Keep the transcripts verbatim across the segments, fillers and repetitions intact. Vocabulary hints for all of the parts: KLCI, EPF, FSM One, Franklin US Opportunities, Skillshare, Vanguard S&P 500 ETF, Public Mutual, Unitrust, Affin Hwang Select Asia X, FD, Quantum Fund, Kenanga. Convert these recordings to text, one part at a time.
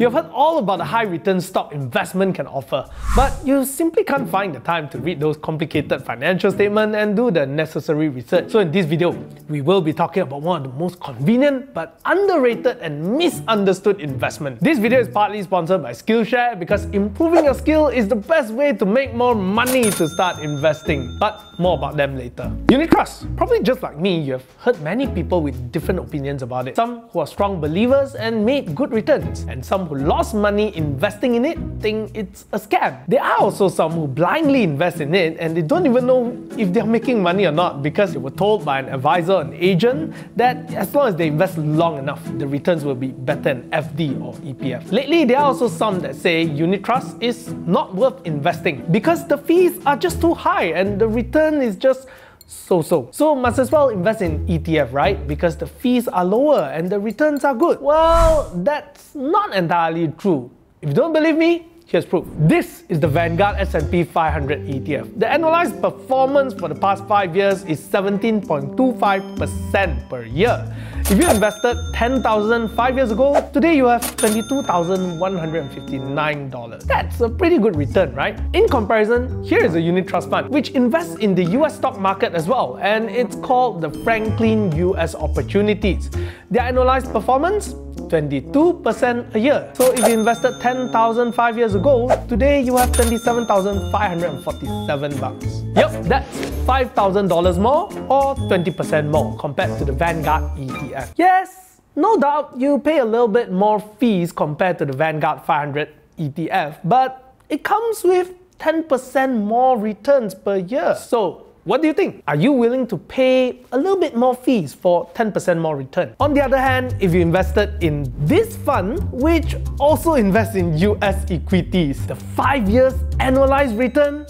You've heard all about the high return stock investment can offer, but you simply can't find the time to read those complicated financial statements and do the necessary research. So in this video, we will be talking about one of the most convenient but underrated and misunderstood investment. This video is partly sponsored by Skillshare because improving your skill is the best way to make more money to start investing. But more about them later. Unitrust. Probably just like me, you have heard many people with different opinions about it. Some who are strong believers and made good returns, and some who lost money investing in it think it's a scam. There are also some who blindly invest in it and they don't even know if they're making money or not because they were told by an advisor, an agent, that as long as they invest long enough, the returns will be better than F D or E P F. Lately, there are also some that say Unitrust is not worth investing because the fees are just too high and the return is just so-so. So must as well invest in E T F, right? Because the fees are lower and the returns are good. Well, that's not entirely true. If you don't believe me, here's proof. This is the Vanguard S and P five hundred E T F. The annualized performance for the past five years is seventeen point two five percent per year. If you invested ten thousand dollars five years ago, today you have twenty-two thousand one hundred fifty-nine dollars. That's a pretty good return, right? In comparison, here is a Unitrust fund, which invests in the U S stock market as well, and it's called the Franklin U S Opportunities. Their annualized performance? twenty-two percent a year. So if you invested ten thousand dollars five years ago, today you have twenty-seven thousand five hundred forty-seven bucks. Yep, that's five thousand dollars more or twenty percent more compared to the Vanguard E T F. Yes, no doubt you pay a little bit more fees compared to the Vanguard five hundred E T F, but it comes with ten percent more returns per year. So what do you think? Are you willing to pay a little bit more fees for ten percent more return? On the other hand, if you invested in this fund, which also invests in U S equities, the five years annualized return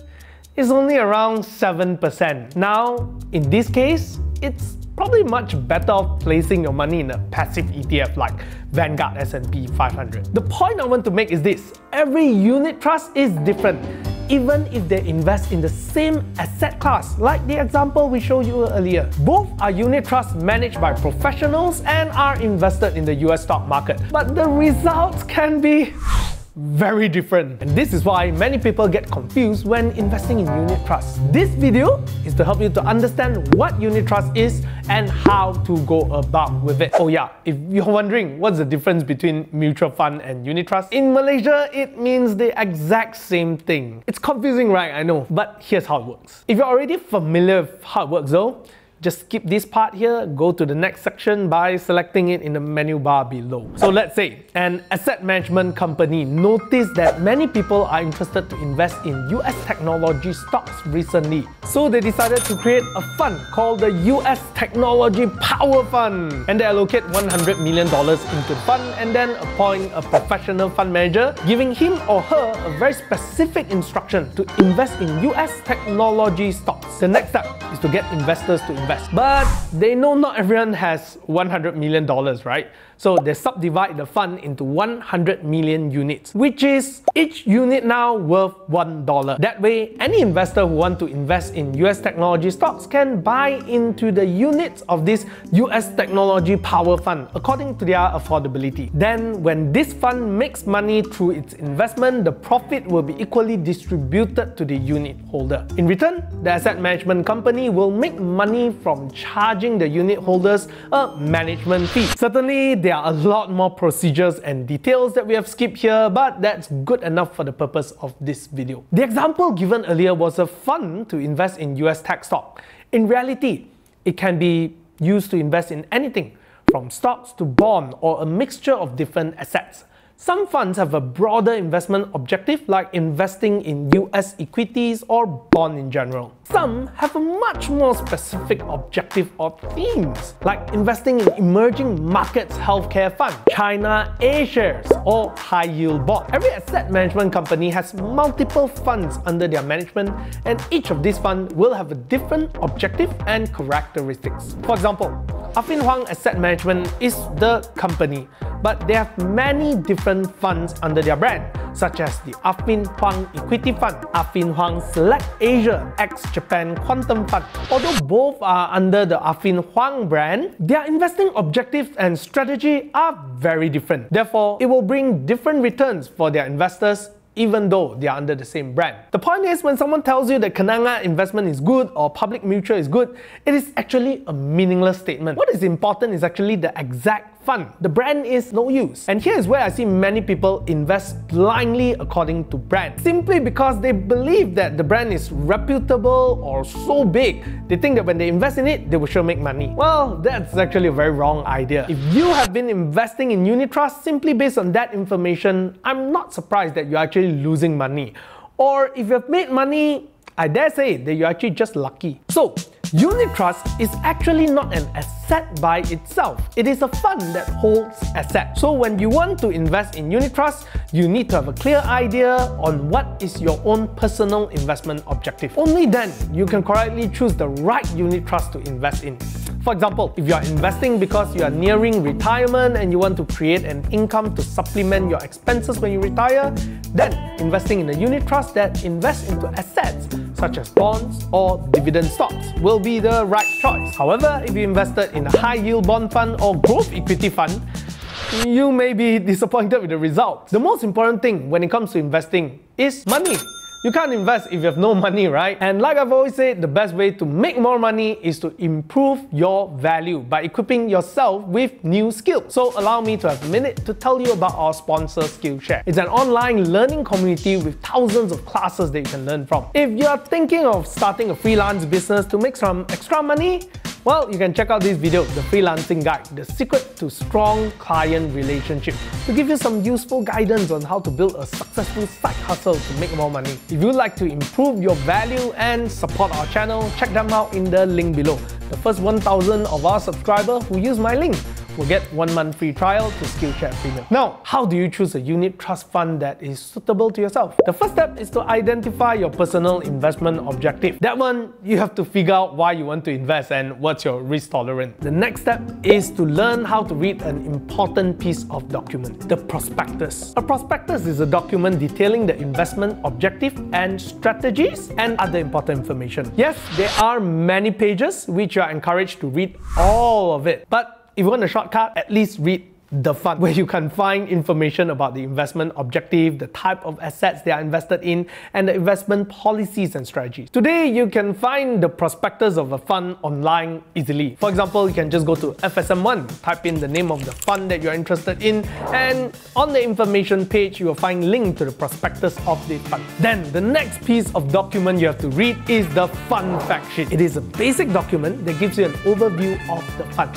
is only around seven percent. Now, in this case, it's probably much better off placing your money in a passive E T F like Vanguard S and P five hundred. The point I want to make is this: every Unitrust is different, even if they invest in the same asset class, like the example we showed you earlier. Both are unit trusts managed by professionals and are invested in the U S stock market, but the results can be very different. And this is why many people get confused when investing in Unitrust. This video is to help you to understand what Unitrust is and how to go about with it. Oh yeah, if you're wondering what's the difference between mutual fund and Unitrust, in Malaysia, it means the exact same thing. It's confusing, right? I know, but here's how it works. If you're already familiar with how it works though, just skip this part here, go to the next section by selecting it in the menu bar below. So let's say an asset management company noticed that many people are interested to invest in U S technology stocks recently. So they decided to create a fund called the U S Technology Power Fund. And they allocate one hundred million dollars into the fund and then appoint a professional fund manager, giving him or her a very specific instruction to invest in U S technology stocks. The next step is to get investors to invest. But they know not everyone has one hundred million dollars, right? So they subdivide the fund into one hundred million units, which is each unit now worth one dollar. That way, any investor who wants to invest in U S technology stocks can buy into the units of this U S Technology Power Fund according to their affordability. Then when this fund makes money through its investment, the profit will be equally distributed to the unit holder. In return, the asset management company will make money from charging the unit holders a management fee. Certainly, there are a lot more procedures and details that we have skipped here, but that's good enough for the purpose of this video. The example given earlier was a fund to invest in U S tech stock. In reality, it can be used to invest in anything, from stocks to bonds or a mixture of different assets. Some funds have a broader investment objective, like investing in U S equities or bonds in general. Some have a much more specific objective or themes, like investing in emerging markets healthcare fund, China A shares, or high yield bond. Every asset management company has multiple funds under their management, and each of these funds will have a different objective and characteristics. For example, Affin Hwang Asset Management is the company, but they have many different funds under their brand. such as the Affin Hwang Equity Fund, Affin Hwang Select Asia X Japan Quantum Fund. Although both are under the Affin Hwang brand, their investing objectives and strategy are very different. Therefore, it will bring different returns for their investors, even though they are under the same brand. The point is, when someone tells you that Kenanga investment is good or Public Mutual is good, it is actually a meaningless statement. What is important is actually the exact fund. The brand is no use. And here is where I see many people invest blindly according to brand, simply because they believe that the brand is reputable or so big, they think that when they invest in it, they will sure make money. Well, that's actually a very wrong idea. If you have been investing in Unitrust simply based on that information, I'm not surprised that you're actually losing money. Or if you've made money, I dare say that you're actually just lucky. So Unitrust is actually not an asset by itself. It is a fund that holds assets. So when you want to invest in Unitrust, you need to have a clear idea on what is your own personal investment objective. Only then you can correctly choose the right Unitrust to invest in. For example, if you are investing because you are nearing retirement and you want to create an income to supplement your expenses when you retire, then investing in a Unitrust that invests into assets such as bonds or dividend stocks will be the right choice. However, if you invested in a high-yield bond fund or growth equity fund, you may be disappointed with the results. The most important thing when it comes to investing is money. You can't invest if you have no money, right? And like I've always said, the best way to make more money is to improve your value by equipping yourself with new skills. So allow me to have a minute to tell you about our sponsor, Skillshare. It's an online learning community with thousands of classes that you can learn from. If you're thinking of starting a freelance business to make some extra money, well, you can check out this video, The Freelancing Guide, The Secret to Strong Client Relationship, to give you some useful guidance on how to build a successful side hustle to make more money. If you'd like to improve your value and support our channel, check them out in the link below. The first one thousand of our subscribers who use my link will get one month free trial to Skillshare Premium. Now, how do you choose a Unitrust fund that is suitable to yourself? The first step is to identify your personal investment objective. That one, you have to figure out why you want to invest and what's your risk tolerance. The next step is to learn how to read an important piece of document, the prospectus. A prospectus is a document detailing the investment objective and strategies and other important information. Yes, there are many pages which you are encouraged to read all of it, but if you want a shortcut, at least read the fund, where you can find information about the investment objective, the type of assets they are invested in, and the investment policies and strategies. Today, you can find the prospectus of a fund online easily. For example, you can just go to F S M one, type in the name of the fund that you're interested in, and on the information page, you will find a link to the prospectus of the fund. Then, the next piece of document you have to read is the fund fact sheet. It is a basic document that gives you an overview of the fund.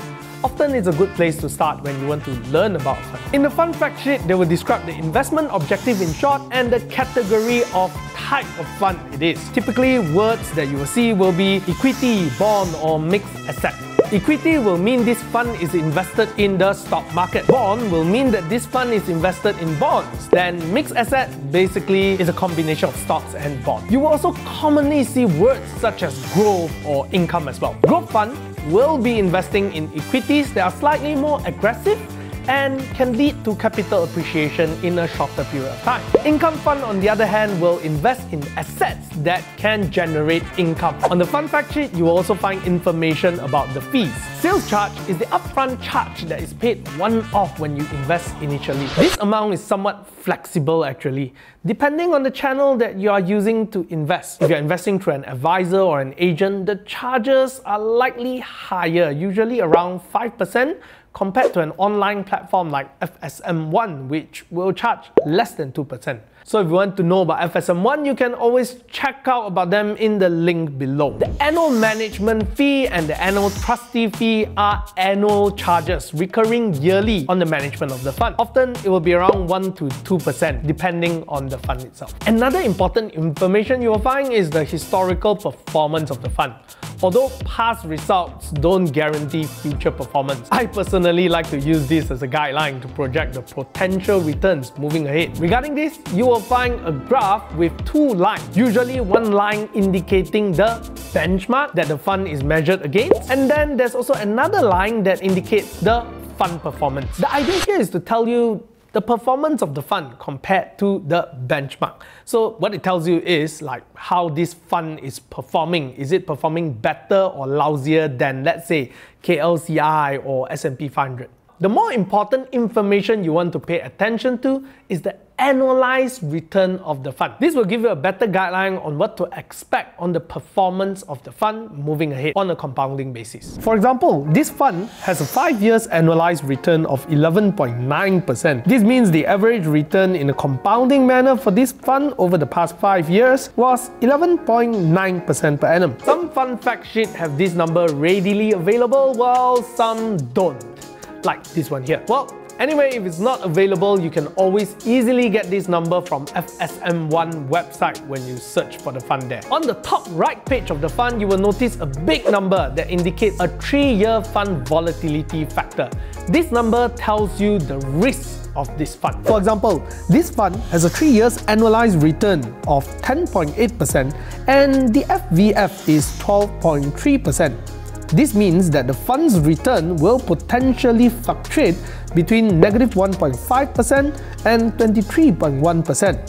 Often it's a good place to start when you want to learn about a fund. In the fund fact sheet, they will describe the investment objective in short and the category of type of fund it is. Typically, words that you will see will be equity, bond, or mixed asset. Equity will mean this fund is invested in the stock market. Bond will mean that this fund is invested in bonds. Then mixed asset basically is a combination of stocks and bonds. You will also commonly see words such as growth or income as well. Growth fund will be investing in equities that are slightly more aggressive and can lead to capital appreciation in a shorter period of time. Income fund, on the other hand, will invest in assets that can generate income. On the fund fact sheet, you will also find information about the fees. Sales charge is the upfront charge that is paid one-off when you invest initially. This amount is somewhat flexible actually, depending on the channel that you are using to invest. If you're investing through an advisor or an agent, the charges are likely higher, usually around five percent, compared to an online platform like F S M one, which will charge less than two percent. So if you want to know about F S M one, you can always check out about them in the link below. The annual management fee and the annual trustee fee are annual charges recurring yearly on the management of the fund. Often, it will be around one to two percent depending on the fund itself. Another important information you will find is the historical performance of the fund. Although past results don't guarantee future performance, I personally like to use this as a guideline to project the potential returns moving ahead. Regarding this, you will find a graph with two lines, usually one line indicating the benchmark that the fund is measured against, and then there's also another line that indicates the fund performance. The idea here is to tell you the performance of the fund compared to the benchmark. So what it tells you is like how this fund is performing. Is it performing better or lousier than, let's say, K L C I or S and P five hundred? The more important information you want to pay attention to is the annualized return of the fund. This will give you a better guideline on what to expect on the performance of the fund moving ahead on a compounding basis. For example, this fund has a five years annualized return of eleven point nine percent. This means the average return in a compounding manner for this fund over the past five years was eleven point nine percent per annum. Some fund fact sheets have this number readily available, while some don't. Like this one here. Well, anyway, if it's not available, you can always easily get this number from F S M one website when you search for the fund there. On the top right page of the fund, you will notice a big number that indicates a three-year fund volatility factor. This number tells you the risk of this fund. For example, this fund has a three years annualized return of ten point eight percent and the F V F is twelve point three percent. This means that the fund's return will potentially fluctuate between negative one point five percent and twenty-three point one percent,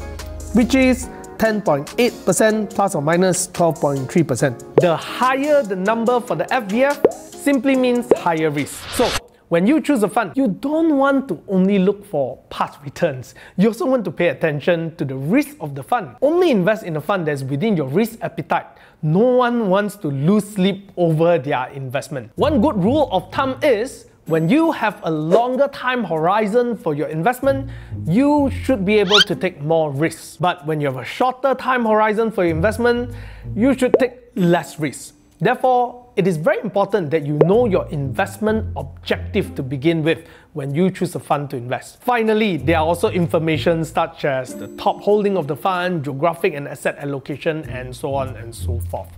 which is ten point eight percent plus or minus twelve point three percent. The higher the number for the F V F simply means higher risk. So, when you choose a fund, you don't want to only look for past returns. You also want to pay attention to the risk of the fund. Only invest in a fund that's within your risk appetite. No one wants to lose sleep over their investment. One good rule of thumb is, when you have a longer time horizon for your investment, you should be able to take more risks. But when you have a shorter time horizon for your investment, you should take less risks. Therefore, it is very important that you know your investment objective to begin with when you choose a fund to invest. Finally, there are also information such as the top holding of the fund, geographic and asset allocation, and so on and so forth.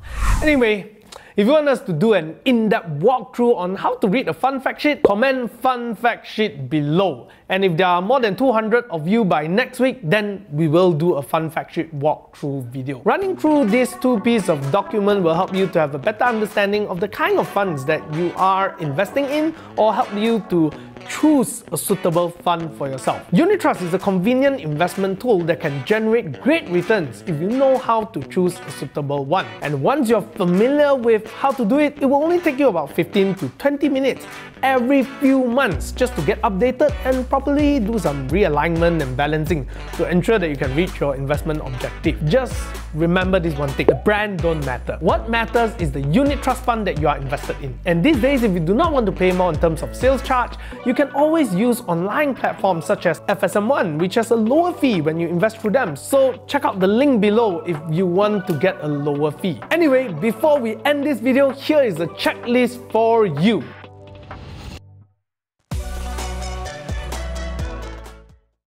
Anyway, if you want us to do an in-depth walkthrough on how to read a fund fact sheet, comment fund fact sheet below. And if there are more than two hundred of you by next week, then we will do a fund fact sheet walkthrough video. Running through these two pieces of document will help you to have a better understanding of the kind of funds that you are investing in, or help you to choose a suitable fund for yourself. Unitrust is a convenient investment tool that can generate great returns if you know how to choose a suitable one. And once you're familiar with how to do it, it will only take you about fifteen to twenty minutes every few months just to get updated and properly do some realignment and balancing to ensure that you can reach your investment objective. Just remember this one thing, the brand don't matter. What matters is the Unitrust fund that you are invested in. And these days, if you do not want to pay more in terms of sales charge, you You can always use online platforms such as F S M one, which has a lower fee when you invest through them. So check out the link below if you want to get a lower fee. Anyway, before we end this video, here is a checklist for you.